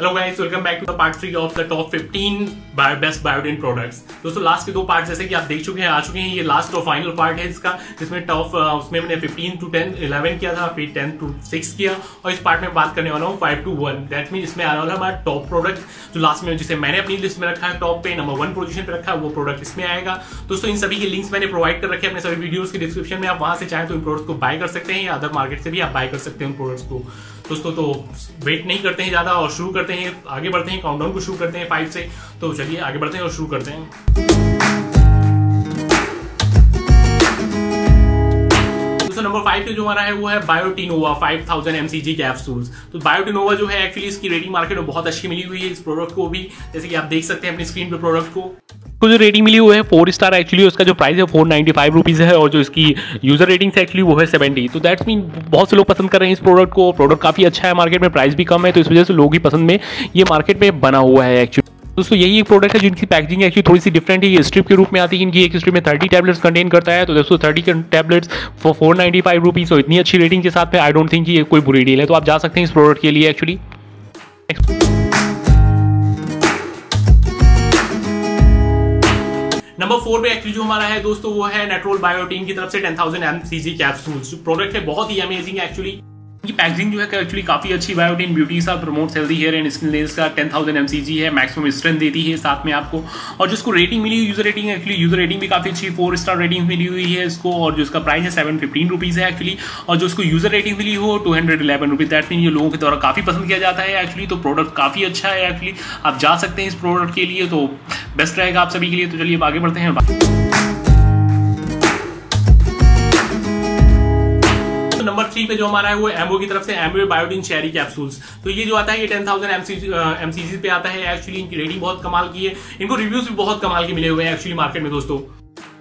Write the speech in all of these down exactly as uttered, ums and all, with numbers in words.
Hello guys, welcome back to the part three of the top fifteen bio best biotin products. दोस्तों last के दो part जैसे कि आप देख चुके हैं आ चुके हैं, ये लास्ट और फाइनल पार्ट है इसका, जिसमें टॉप उसमें मैंने फिफ्टीन टू टेन इलेवन किया था, फिर टेन टू सिक्स किया और इस पार्ट में बात करने वाला हूँ five two one. That mean इसमें आने वाला है हमारा टॉप प्रोडक्ट जो लास्ट में जिसे मैंने अपनी लिस्ट में रखा है, टॉप पे नंबर वन पोजिशन पे रखा है, वो प्रोडक्ट इसमें आएगा। दोस्तों इन सभी के लिंक्स मैंने प्रोवाइड कर रखे अपने सभी वीडियोज के डिस्क्रिप्शन में, आप वहां से चाहें तो इन प्रोडक्ट्स को बाय कर सकते हैं या अदर मार्केट से भी आप बाय कर सकते हैं उन प्रोडक्ट्स को। दोस्तों तो वेट नहीं करते हैं ज्यादा और शुरू करते हैं, आगे बढ़ते हैं, काउंटडाउन को शुरू करते हैं फाइव से। तो चलिए आगे बढ़ते हैं और शुरू करते हैं। दोस्तों नंबर फाइव पे जो हमारा है वो है Biotinova five thousand MCG capsules. तो बायोटिनोवा जो है एक्चुअली इसकी रेटिंग मार्केट में बहुत अच्छी मिली हुई है, इस प्रोडक्ट को भी जैसे कि आप देख सकते हैं अपनी स्क्रीन पे प्रोडक्ट को को जो रेटिंग मिली हुई है फोर स्टार। एक्चुअली उसका जो प्राइस है फोर नाइन्टी फाइव रुपीज़ है और जो इसकी यूजर रेटिंग है एक्चुअली वो है सेवेंटी। तो दैट्स मीन बहुत से लोग पसंद कर रहे हैं इस प्रोडक्ट को, प्रोडक्ट काफ़ी अच्छा है, मार्केट में प्राइस भी कम है, तो इस वजह से लोग ही पसंद में ये मार्केट में बना हुआ है। एक्चुअली दोस्तों यही एक प्रोडक्ट है जिनकी पैकेजिंग एक्चुअली थोड़ी सी डिफरेंट है, ये स्ट्रिप के रूप में आती है, इनकी एक स्ट्रिप में थर्टी टैबलेट्स कंटेन करता है। तो दोस्तों thirty tablets for four ninety five rupees और इतनी अच्छी रेटिंग के साथ है, आई डोंट थिंक ये कोई बुरी डील है। तो आप जा सकते हैं इस प्रोडक्ट के लिए एक्चुअली। नंबर फोर पे एक्चुअली जो हमारा है दोस्तों वो है नेट्रोल बायो टीम की तरफ से ten thousand MCG capsules. Product है बहुत ही अमेजिंग एक्चुअली, इनकी पैकेजिंग जो है एक्चुअली काफी अच्छी, बायोटिन ब्यूटी साथ promotes healthy hair and skin lens का टेन थाउजेंड एमसीजी है, मैक्सिमम स्ट्रेंथ देती है साथ में आपको। और जिसको रेटिंग मिली हुई user rating actually user rating भी काफी अच्छी, फोर स्टार रेटिंग मिली हुई है इसको, और जो इसका प्राइस है सेवन फिफ्टीन रुपीज है एक्चुअली, और जो इसको यूजर रेटिंग मिली हो two hundred eleven rupees. That mean ये लोगों के द्वारा काफी पसंद किया जाता है एक्चुअली, तो प्रोडक्ट काफी अच्छा है एक्चुअली, आप जा सकते हैं इस प्रोडक्ट के लिए, तो बेस्ट रहेगा आप सभी के लिए। तो चलिए आगे बढ़ते हैं। नंबर थ्री पे जो हमारा है वो एम्बो की तरफ से एम्बो बायोटिन चेरी कैप्सूल्स। तो ये जो आता है ये टेन थाउजेंड एमसीजी पे आता है एक्चुअली, इनकी रेटिंग बहुत कमाल की है, इनको रिव्यूज भी बहुत कमाल के मिले हुए हैं एक्चुअली मार्केट में। दोस्तों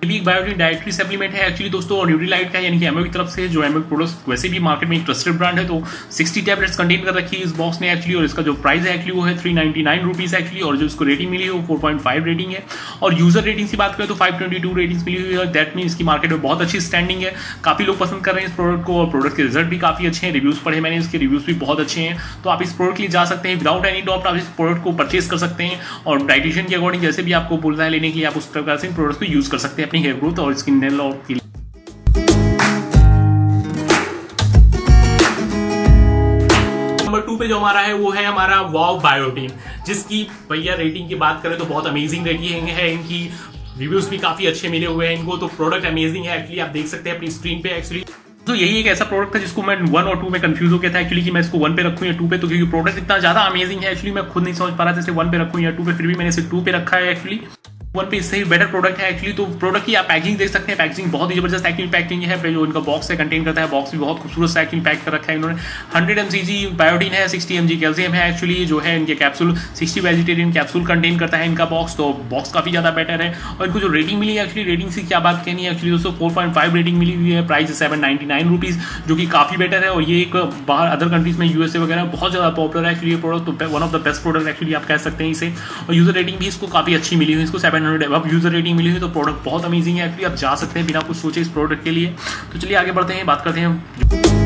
भी एक बायोटिन डाइटरी सप्लीमेंट है एक्चुअली दोस्तों, और न्यूट्रीलाइट का यानी कि एमओ की तरफ से जो एमओ प्रोडक्ट वैसे भी मार्केट में एक ट्रस्टेड ब्रांड है। तो सिक्सटी टैबलेट्स कंटेन कर रखी है इस बॉक्स ने एक्चुअली, और इसका जो प्राइस है एक्चुअली वो है three ninety nine rupees actually, और जो इसको रेटिंग मिली है वो फोर पॉइंट फाइव रेटिंग है, और यूजर रेटिंग की बात करें तो फाइव ट्वेंटी टू रेटिंग मिली हुई है। दैट मीन इसकी मार्केट में बहुत अच्छी स्टैंडिंग है, काफी लोग पसंद कर रहे हैं इस प्रोडक्ट को, और प्रोडक्ट के रिजल्ट भी काफी अच्छे हैं, रिव्यूज पढ़े मैंने, इसके रिव्यूज भी बहुत अच्छे हैं। तो आप इस प्रोडक्ट के लिए जा सकते हैं, विदाउट एनी डाउट आप इस प्रोडक्ट को परचेज कर सकते हैं, और डाइटिशियन के अकॉर्डिंग जैसे भी आपको बोलना है लेने के लिए आप उस प्रकार से इन प्रोडक्ट्स को यूज कर सकते हैं हेयर ग्रोथ और स्किन नेल और के लिए। नंबर टू पे जो हमारा है वो है हमारा वाव बायो टीम, जिसकी भैया रेटिंग की बात करें तो बहुत अमेजिंग रेटिंग है, इनकी रिव्यूज भी काफी अच्छे मिले हुए हैं इनको, तो प्रोडक्ट अमेजिंग है एक्चुअली, आप देख सकते हैं अपनी स्क्रीन पे एक्चुअली। तो यही एक ऐसा प्रोडक्ट था जिसको मैं वन और टू में कंफ्यूज हो गया था एक्चुअली, कि मैं इसको वन पे रखूं या टू पे, तो क्योंकि प्रोडक्ट इतना ज्यादा अमेजिंग है एक्चुअली मैं खुद नहीं समझ पा रहा था इसे वन पे रखूं या टू पे, फिर भी मैंने इसे टू पे रखा है एक्चुअली। वन पे इससे भी बेटर प्रोडक्ट है एक्चुअली। तो प्रोडक्ट की आप पैकिंग देख सकते हैं, पैकिंग बहुत ही जबरदस्त एक्चुअली पैकिंग है, जो इनका बॉक्स है कंटेन करता है, बॉक्स भी बहुत खूबसूरत से एक्चुअली पैक कर रखा है इन्होंने। हंड्रेड एमसीजी बायोटिन है, सिक्सटी एमजी कैल्शियम है एक्चुअली जो है इनके capsule, sixty vegetarian capsule contain करता है इनका बॉक्स, तो बॉक्स काफी ज्यादा बेटर है। और इनको जो रेटिंग मिली है एक्चुअली, रेटिंग से क्या बात कहनी है एक्चुअली दोस्तों, फोर पॉइंट फाइव रेटिंग मिली हुई है, price seven ninety nine rupees जो कि काफी बेटर है, और ये एक बाहर अदर कंट्रीज में यूएसए वगैरह बहुत ज्यादा पॉपुलर है एक्चुअली प्रोडक्ट, तो one of the best product actually आप कह सकते हैं इसे। और यूजर रेटिंग भी इसको काफी अच्छी मिली हुई, इसको सेवन अब यूजर रेटिंग मिली हुई, तो प्रोडक्ट बहुत अमेजिंग है एक्चुअली, आप जा सकते हैं बिना कुछ सोचे इस प्रोडक्ट के लिए। तो चलिए आगे बढ़ते हैं, बात करते हैं।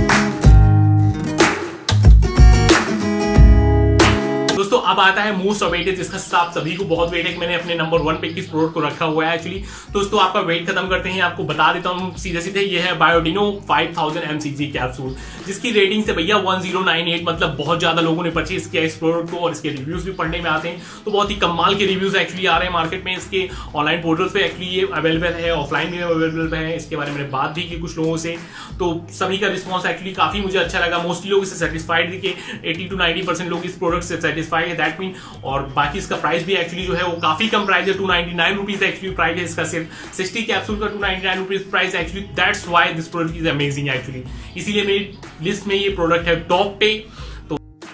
दोस्तों अब आता है मोस्ट अवेटेड, जिसका आप सभी को बहुत वेट है कि मैंने अपने नंबर वन पे किस प्रोडक्ट को रखा हुआ है एक्चुअली। दोस्तों आपका वेट खत्म करते हैं, आपको बता देता हूँ सीधे सीधे, ये है Biotino five thousand MCG capsule, जिसकी रेटिंग से भैया वन जीरो नाइन एट, मतलब बहुत ज्यादा लोगों ने परचेज किया इस प्रोडक्ट को, और इसके रिव्यूज भी पढ़ने में आते हैं, तो बहुत ही कमाल के रिव्यूज एक्चुअली आ रहे हैं मार्केट में। इसके ऑनलाइन पोर्टल्स पे एक्चुअली ये अवेलेबल है, ऑफलाइन भी अवेलेबल है, इसके बारे में बात भी की कुछ लोगों से, तो सभी का रिस्पॉन्स एक्चुअली काफी मुझे अच्छा लगा, मोस्टली लोग इससे सेटिस्फाइड दिखे, एटी टू नाइनटी परसेंट लोग इस प्रोडक्ट से है, that mean, और बाकी इसका प्राइस भी एक्चुअली जो है वो काफी कम प्राइस है, two ninety nine rupees actually price है इसका, सिर्फ सिक्सटी कैप्सूल का two ninety nine rupees price actually. That's why this product is amazing actually, इसीलिए मेरी लिस्ट में ये प्रोडक्ट है टॉप पे।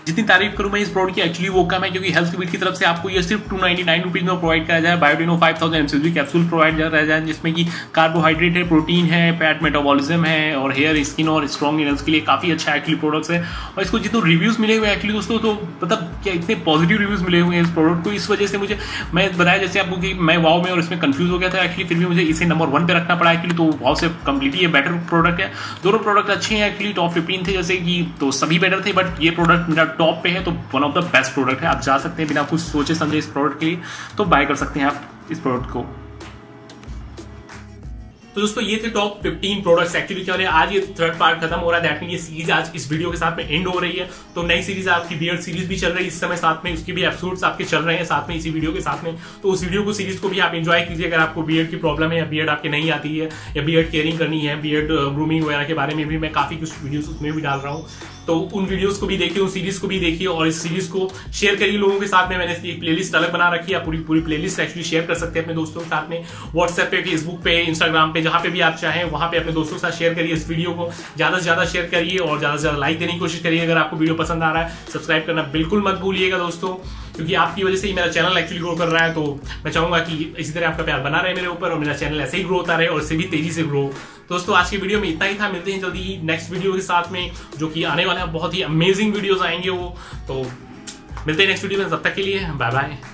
जितनी तारीफ करूं मैं इस प्रोडक्ट की एक्चुअली वो कम है, क्योंकि हेल्थ किट की तरफ से आपको ये सिर्फ टू नाइन्टी नाइन रुपीज में प्रोवाइड कराया जाए, Biotino five thousand MCG capsule provide कराया जाए, जिसमें कि कार्बोहाइड्रेट है, प्रोटीन है, फैट मेटाबॉलिज्म है, और हेयर स्किन और स्ट्रॉन्ग इनर्स के लिए काफी अच्छा एक्चुअली प्रोडक्ट्स है। और इसको जितने रिव्यूज मिले हुए एक्चुअली दोस्तों, तो मतलब क्या इतने पॉजिटिव रिव्यूज मिले हुए हैं इस प्रोडक्ट को, इस वजह से मुझे मैं बताया जैसे आपको कि मैं वाव में और इसमें कंफ्यूज हो गया था एक्चुअली, फिर भी मुझे इसे नंबर वन पे रखना पड़ा एक्चुअली, तो वाव से कम्प्लीटली ये बेटर प्रोडक्ट है। दोनों प्रोडक्ट अच्छे हैं एक्चुअली, टॉप फिफ्टीन थे जैसे कि, तो सभी बेटर थे, बट ये प्रोडक्ट मेरा टॉप पे है तो one of the best product है। आप जा सकते हैं बिना कुछ सोचे समझे इस प्रोडक्ट के लिए, तो बाय कर सकते हैं आप इस प्रोडक्ट को। तो दोस्तों ये थे टॉप फिफ्टीन प्रोडक्ट्स। एक्चुअली क्या हो रहा है, आज ये थर्ड पार्ट खत्म हो रहा है, दैट मीन ये सीरीज आज इस वीडियो के साथ में एंड हो रही है। तो नई सीरीज आपकी बियर्ड सीरीज भी चल रही है इस समय, साथ में उसके भी एपिसोड्स आपके चल रहे हैं साथ में इसी वीडियो के साथ में। तो उस वीडियो को सीरीज को भी आप एंजॉय कीजिए। अगर आपको बियर्ड की प्रॉब्लम है या बियर्ड आपके नहीं आती है या बियर्ड केयरिंग करनी है, बियर्ड ग्रूमिंग वगैरह के बारे में भी मैं काफी कुछ वीडियोस उसमें भी डाल रहा हूँ, तो उन वीडियोस को भी देखिए, उन सीरीज को भी देखिए और इस सीरीज को शेयर करिए लोगों के साथ में। मैंने एक प्लेलिस्ट अलग बना रखी है, आप पूरी पूरी प्लेलिस्ट एक्चुअली शेयर कर सकते हैं अपने दोस्तों के साथ में, व्हाट्सएप पे, फेसबुक पे, इंस्टाग्राम पे, जहां पे भी आप चाहें वहां पे अपने दोस्तों के साथ शेयर करिए। इस वीडियो को ज्यादा से ज्यादा शेयर करिए और ज्यादा से ज्यादा लाइक देने की कोशिश करिए। अगर आपको वीडियो पसंद आ रहा है सब्सक्राइब करना बिल्कुल मत भूलिएगा दोस्तों, क्योंकि आपकी वजह से ही मेरा चैनल एक्चुअली ग्रो कर रहा है। तो मैं चाहूंगा कि इसी तरह आपका प्यार बना रहे मेरे ऊपर और मेरा चैनल ऐसे ही ग्रो होता रहे और इससे भी तेजी से ग्रो। दोस्तों आज की वीडियो में इतना ही था, मिलते हैं जल्दी ही नेक्स्ट वीडियो के साथ में, जो कि आने वाले बहुत ही अमेजिंग वीडियोस आएंगे वो। तो मिलते हैं नेक्स्ट वीडियो में, तब तक के लिए बाय बाय।